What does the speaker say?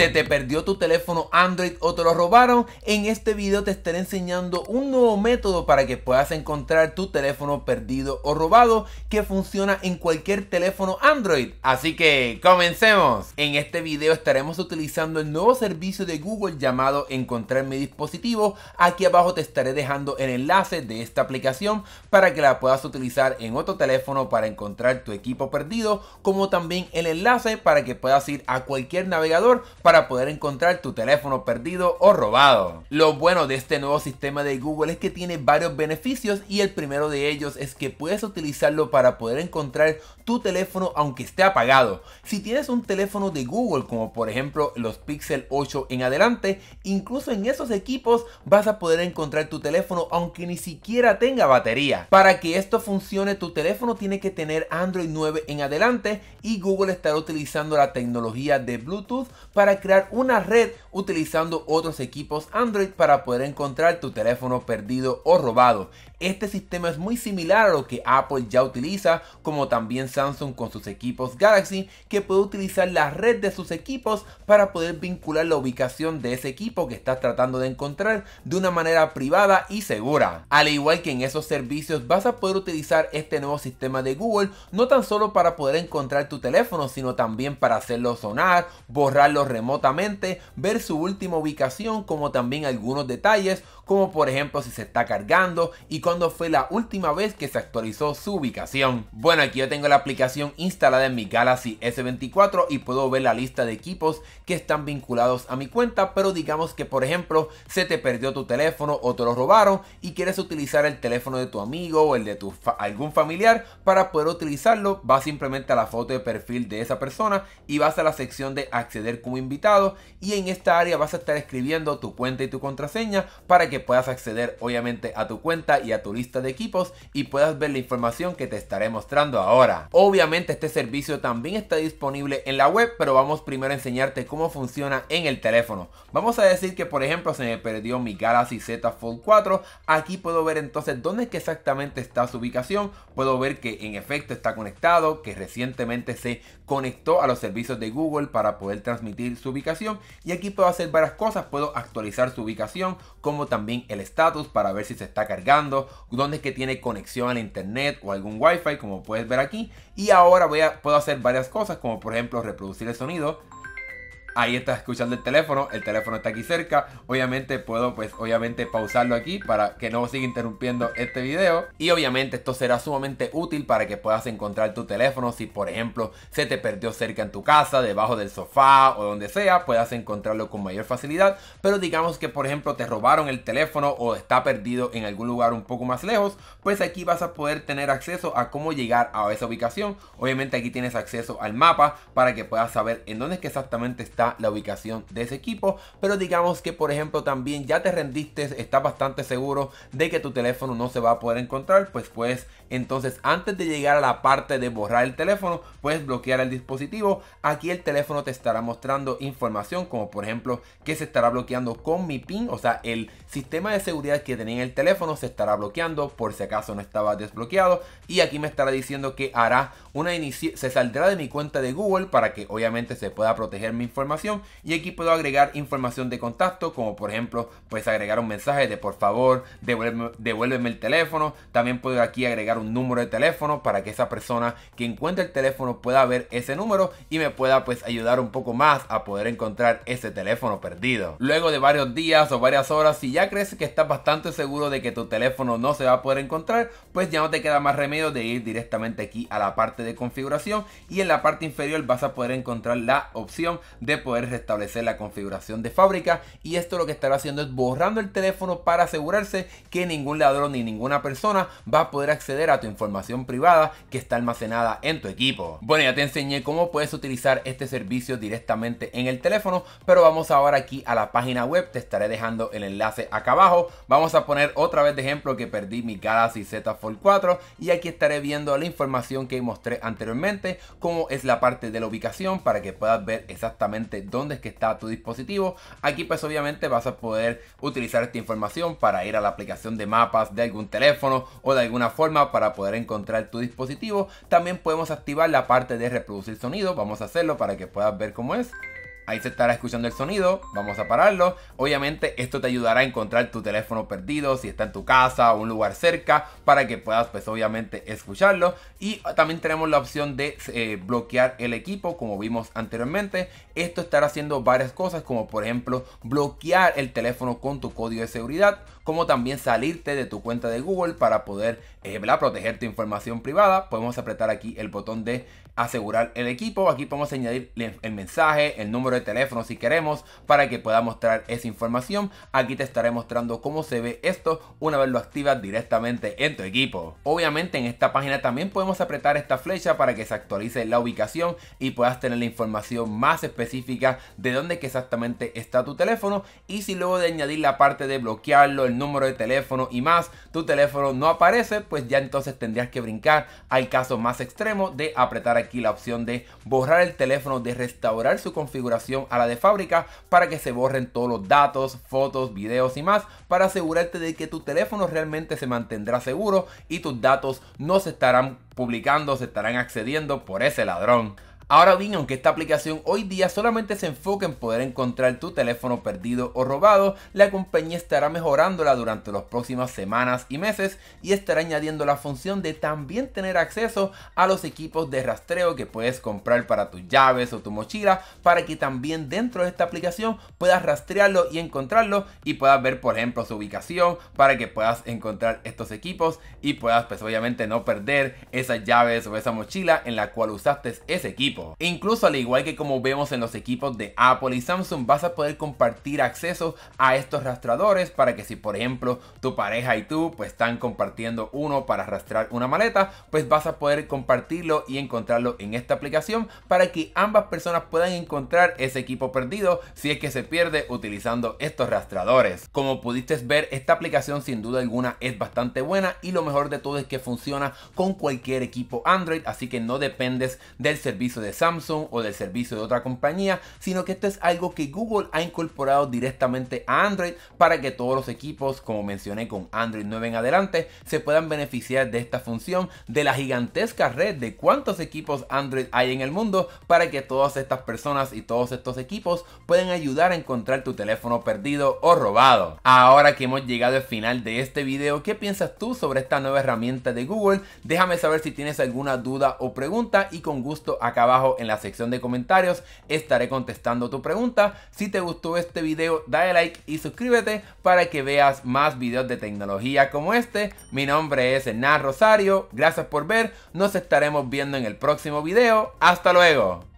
¿Se te perdió tu teléfono Android o te lo robaron? En este video te estaré enseñando un nuevo método para que puedas encontrar tu teléfono perdido o robado que funciona en cualquier teléfono Android. Así que comencemos. En este video estaremos utilizando el nuevo servicio de Google llamado Encontrar mi dispositivo. Aquí abajo te estaré dejando el enlace de esta aplicación para que la puedas utilizar en otro teléfono para encontrar tu equipo perdido, como también el enlace para que puedas ir a cualquier navegador para poder encontrar tu teléfono perdido o robado. Lo bueno de este nuevo sistema de Google es que tiene varios beneficios y el primero de ellos es que puedes utilizarlo para poder encontrar tu teléfono aunque esté apagado. Si tienes un teléfono de Google como por ejemplo los Pixel 8 en adelante, incluso en esos equipos vas a poder encontrar tu teléfono aunque ni siquiera tenga batería. Para que esto funcione, tu teléfono tiene que tener Android 9 en adelante y Google estará utilizando la tecnología de Bluetooth para crear una red utilizando otros equipos Android para poder encontrar tu teléfono perdido o robado. Este sistema es muy similar a lo que Apple ya utiliza, como también Samsung con sus equipos Galaxy, que puede utilizar la red de sus equipos para poder vincular la ubicación de ese equipo que estás tratando de encontrar de una manera privada y segura. Al igual que en esos servicios, vas a poder utilizar este nuevo sistema de Google no tan solo para poder encontrar tu teléfono, sino también para hacerlo sonar, borrarlo remotamente, ver su última ubicación, como también algunos detalles, como por ejemplo si se está cargando y cuándo fue la última vez que se actualizó su ubicación. Bueno, aquí yo tengo la aplicación instalada en mi Galaxy S24 y puedo ver la lista de equipos que están vinculados a mi cuenta, pero digamos que por ejemplo se te perdió tu teléfono o te lo robaron y quieres utilizar el teléfono de tu amigo o el de algún familiar para poder utilizarlo. Vas simplemente a la foto de perfil de esa persona y vas a la sección de acceder como invitado, y en esta área vas a estar escribiendo tu cuenta y tu contraseña para que puedas acceder obviamente a tu cuenta y a tu lista de equipos y puedas ver la información que te estaré mostrando ahora. Obviamente este servicio también está disponible en la web, pero vamos primero a enseñarte cómo funciona en el teléfono. Vamos a decir que por ejemplo se me perdió mi Galaxy Z Fold 4. Aquí puedo ver entonces dónde es que exactamente está su ubicación. Puedo ver que en efecto está conectado, que recientemente se conectó a los servicios de Google para poder transmitir su ubicación, y aquí puedo hacer varias cosas. Puedo actualizar su ubicación, como también el estatus para ver si se está cargando, dónde es que tiene conexión al internet o algún wifi, como puedes ver aquí. Y ahora puedo hacer varias cosas, como por ejemplo reproducir el sonido. Ahí estás escuchando el teléfono está aquí cerca. Obviamente puedo pausarlo aquí para que no siga interrumpiendo este video. Y obviamente esto será sumamente útil para que puedas encontrar tu teléfono. Si por ejemplo se te perdió cerca en tu casa, debajo del sofá o donde sea, puedas encontrarlo con mayor facilidad. Pero digamos que por ejemplo te robaron el teléfono o está perdido en algún lugar un poco más lejos, pues aquí vas a poder tener acceso a cómo llegar a esa ubicación. Obviamente aquí tienes acceso al mapa para que puedas saber en dónde es que exactamente está la ubicación de ese equipo. Pero digamos que por ejemplo también ya te rendiste, estás bastante seguro de que tu teléfono no se va a poder encontrar, pues entonces antes de llegar a la parte de borrar el teléfono, puedes bloquear el dispositivo. Aquí el teléfono te estará mostrando información, como por ejemplo que se estará bloqueando con mi PIN, o sea el sistema de seguridad que tenía en el teléfono se estará bloqueando por si acaso no estaba desbloqueado, y aquí me estará diciendo que hará una se saldrá de mi cuenta de Google para que obviamente se pueda proteger mi información. Y aquí puedo agregar información de contacto, como por ejemplo pues agregar un mensaje de por favor devuélveme el teléfono. También puedo aquí agregar un número de teléfono para que esa persona que encuentre el teléfono pueda ver ese número y me pueda pues ayudar un poco más a poder encontrar ese teléfono perdido. Luego de varios días o varias horas, si ya crees que estás bastante seguro de que tu teléfono no se va a poder encontrar, pues ya no te queda más remedio de ir directamente aquí a la parte de configuración, y en la parte inferior vas a poder encontrar la opción de poder restablecer la configuración de fábrica, y esto lo que estará haciendo es borrando el teléfono para asegurarse que ningún ladrón ni ninguna persona va a poder acceder a tu información privada que está almacenada en tu equipo. Bueno, ya te enseñé cómo puedes utilizar este servicio directamente en el teléfono, pero vamos ahora aquí a la página web. Te estaré dejando el enlace acá abajo. Vamos a poner otra vez de ejemplo que perdí mi Galaxy Z Fold 4 y aquí estaré viendo la información que mostré anteriormente, como es la parte de la ubicación para que puedas ver exactamente dónde es que está tu dispositivo. Aquí pues obviamente vas a poder utilizar esta información para ir a la aplicación de mapas de algún teléfono o de alguna forma para poder encontrar tu dispositivo. También podemos activar la parte de reproducir sonido. Vamos a hacerlo para que puedas ver cómo es. ahí se estará escuchando el sonido. Vamos a pararlo. Obviamente esto te ayudará a encontrar tu teléfono perdido si está en tu casa o un lugar cerca, para que puedas pues obviamente escucharlo. Y también tenemos la opción de bloquear el equipo, como vimos anteriormente. Esto estará haciendo varias cosas, como por ejemplo bloquear el teléfono con tu código de seguridad, como también salirte de tu cuenta de Google para poder proteger tu información privada. Podemos apretar aquí el botón de asegurar el equipo. Aquí podemos añadir el mensaje, el número de teléfono si queremos, para que pueda mostrar esa información. Aquí te estaré mostrando cómo se ve esto una vez lo activas directamente en tu equipo. Obviamente en esta página también podemos apretar esta flecha para que se actualice la ubicación y puedas tener la información más específica de dónde que exactamente está tu teléfono. Y si luego de añadir la parte de bloquearlo, el número de teléfono y más, tu teléfono no aparece, pues ya entonces tendrías que brincar al caso más extremo de apretar aquí la opción de borrar el teléfono, de restaurar su configuración a la de fábrica para que se borren todos los datos, fotos, videos y más, para asegurarte de que tu teléfono realmente se mantendrá seguro y tus datos no se estarán publicando, se estarán accediendo por ese ladrón. Ahora bien, aunque esta aplicación hoy día solamente se enfoca en poder encontrar tu teléfono perdido o robado, la compañía estará mejorándola durante las próximas semanas y meses, y estará añadiendo la función de también tener acceso a los equipos de rastreo que puedes comprar para tus llaves o tu mochila, para que también dentro de esta aplicación puedas rastrearlo y encontrarlo, y puedas ver por ejemplo su ubicación para que puedas encontrar estos equipos y puedas pues obviamente no perder esas llaves o esa mochila en la cual usaste ese equipo. E incluso, al igual que como vemos en los equipos de Apple y Samsung, vas a poder compartir acceso a estos rastradores, para que si por ejemplo tu pareja y tú pues están compartiendo uno para rastrear una maleta, pues vas a poder compartirlo y encontrarlo en esta aplicación, para que ambas personas puedan encontrar ese equipo perdido si es que se pierde utilizando estos rastradores. Como pudiste ver, esta aplicación sin duda alguna es bastante buena, y lo mejor de todo es que funciona con cualquier equipo Android, así que no dependes del servicio de Samsung o del servicio de otra compañía, sino que esto es algo que Google ha incorporado directamente a Android, para que todos los equipos, como mencioné, con Android 9 en adelante se puedan beneficiar de esta función, de la gigantesca red de cuántos equipos Android hay en el mundo, para que todas estas personas y todos estos equipos puedan ayudar a encontrar tu teléfono perdido o robado. Ahora que hemos llegado al final de este video, ¿qué piensas tú sobre esta nueva herramienta de Google? Déjame saber si tienes alguna duda o pregunta, y con gusto acá abajo en la sección de comentarios estaré contestando tu pregunta. Si te gustó este video, dale like y suscríbete para que veas más videos de tecnología como este. Mi nombre es Enar Rosario, gracias por ver, nos estaremos viendo en el próximo video. Hasta luego.